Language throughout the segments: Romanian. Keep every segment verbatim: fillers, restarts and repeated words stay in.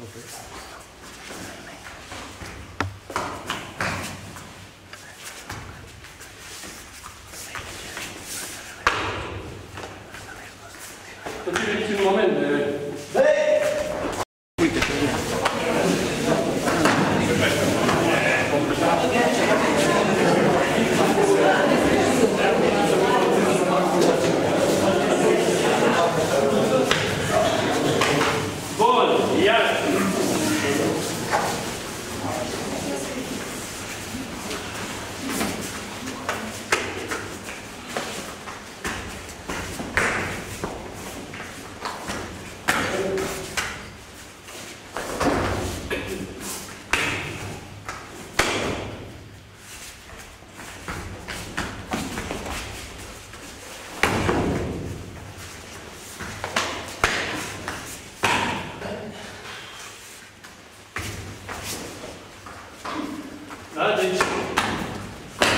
Uite, un moment de... Uite, da? Deci, îl atac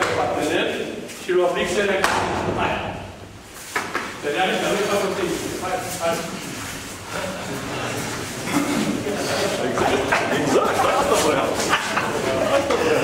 pe partener și îl oblig să reacționeze. Hai! Să reacționeze, dar nu-i fac o timp. Hai! Hai! Exact! Asta vreau! Asta vreau!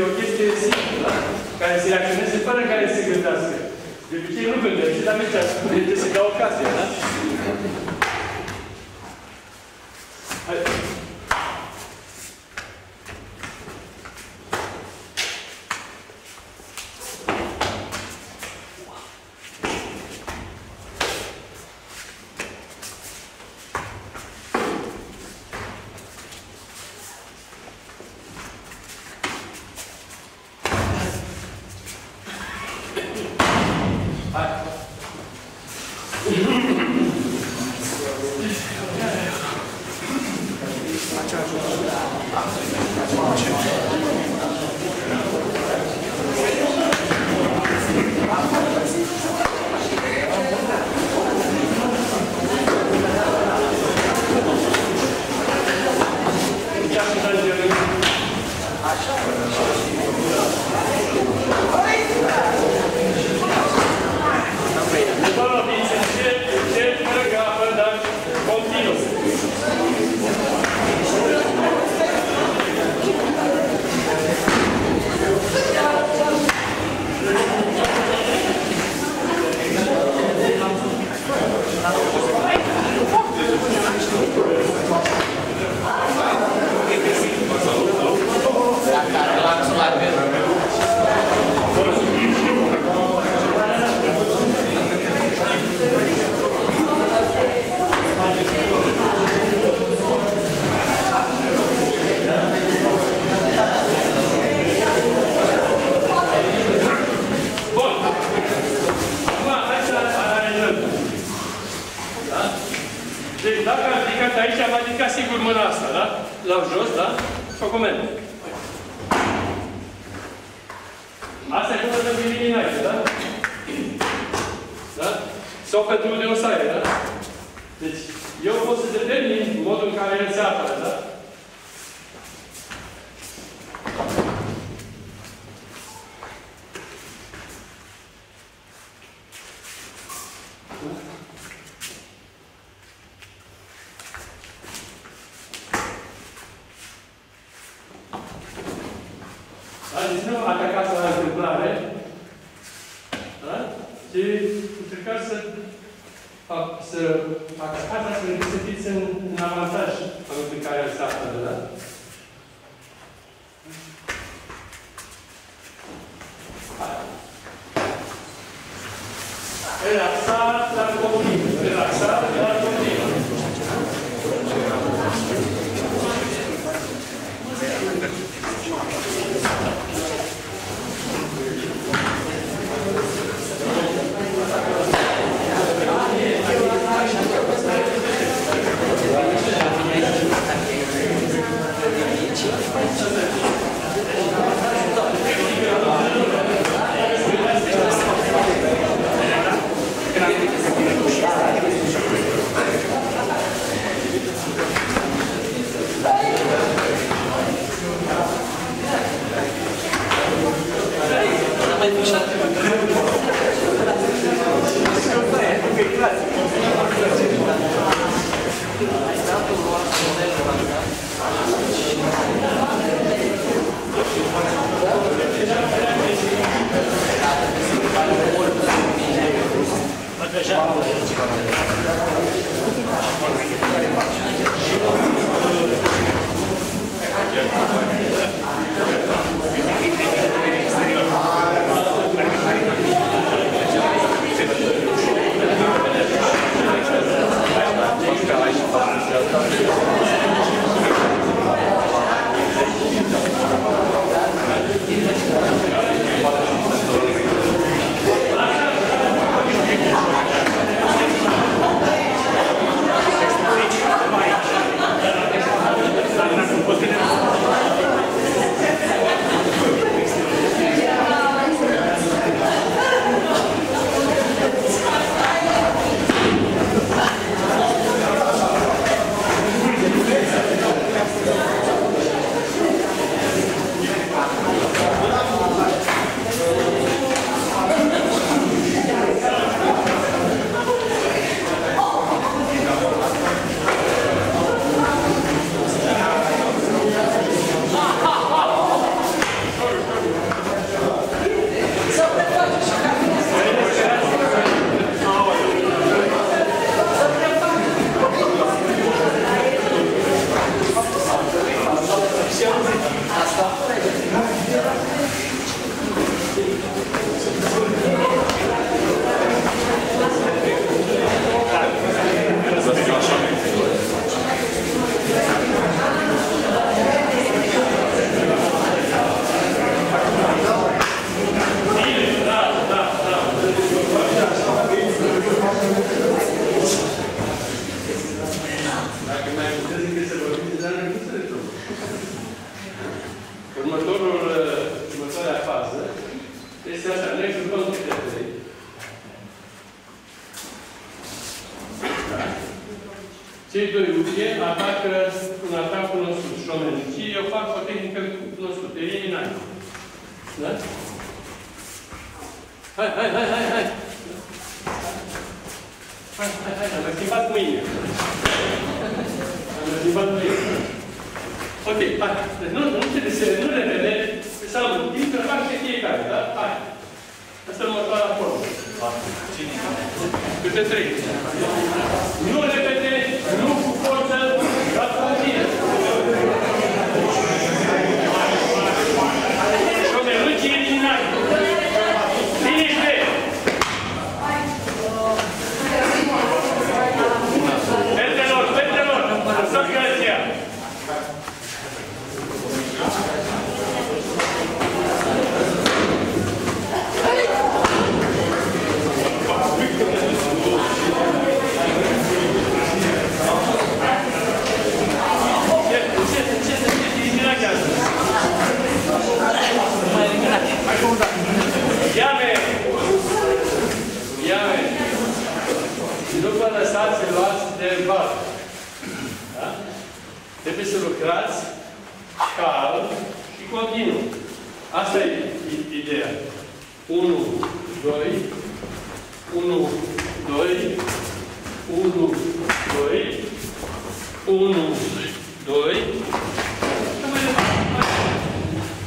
E o chestie simplă, care se reacționeze fără care se gândească. De obicei nu gândește, dar mergea spune, trebuie să dau ocazie, da? Hai! Da? azizinul atacați la întâmplare, da? Și încercați să să atacați astfel încât să fiți în, în avantaj în care se află, da? Relaxat la copii. Relaxat la copii.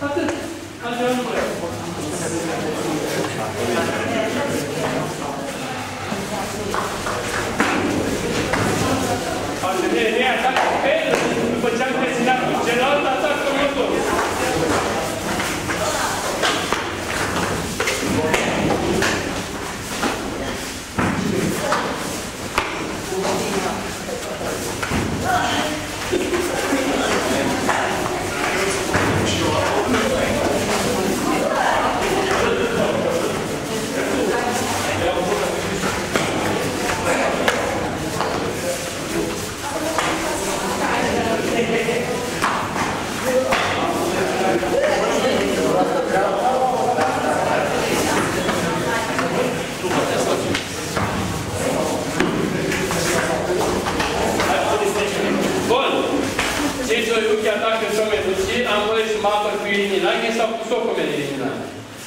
Atât. Atât.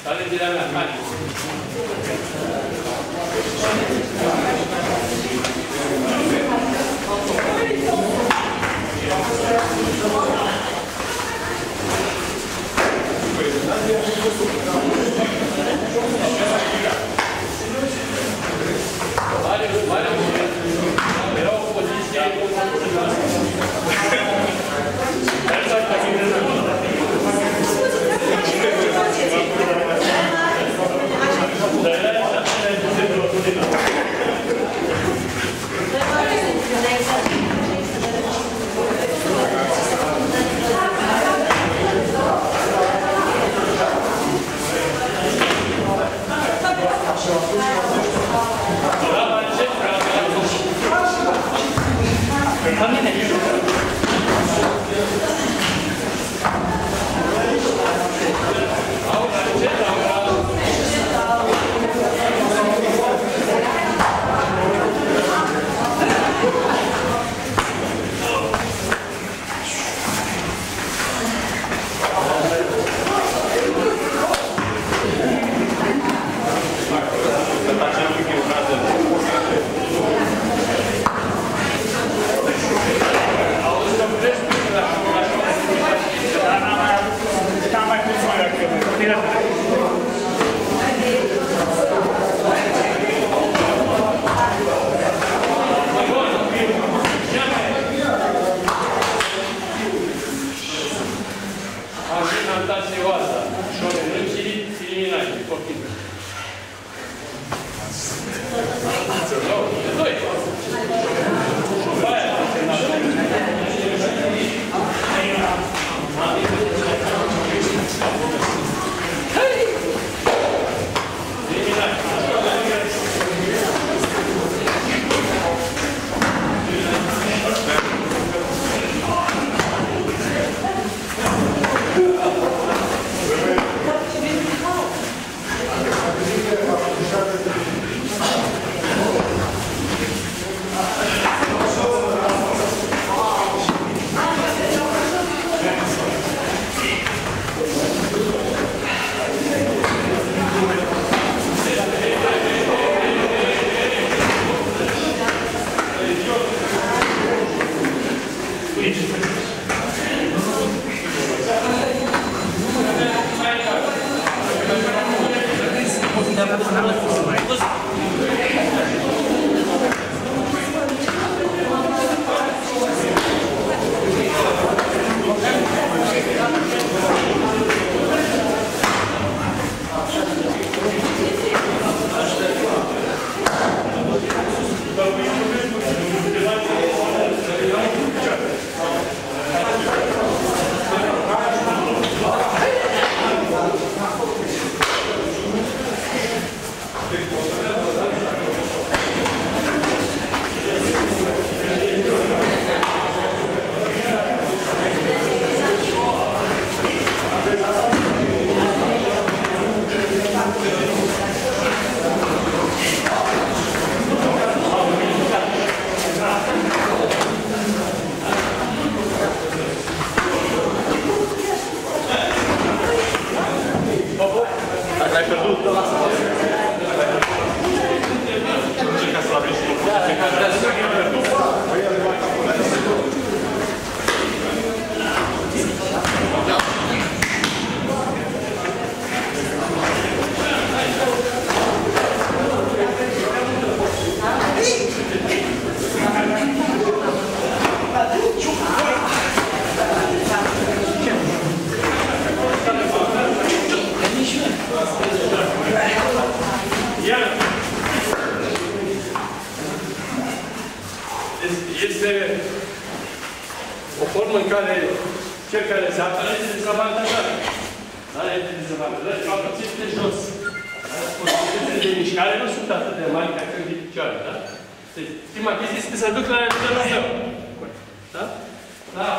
Sale a tirar las manos. Vale, vale, pero policía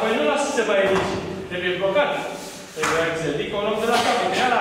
Păi nu lasă să se mai ridice. Trebuie blocat. Trebuie să ridică o loc de la capăt.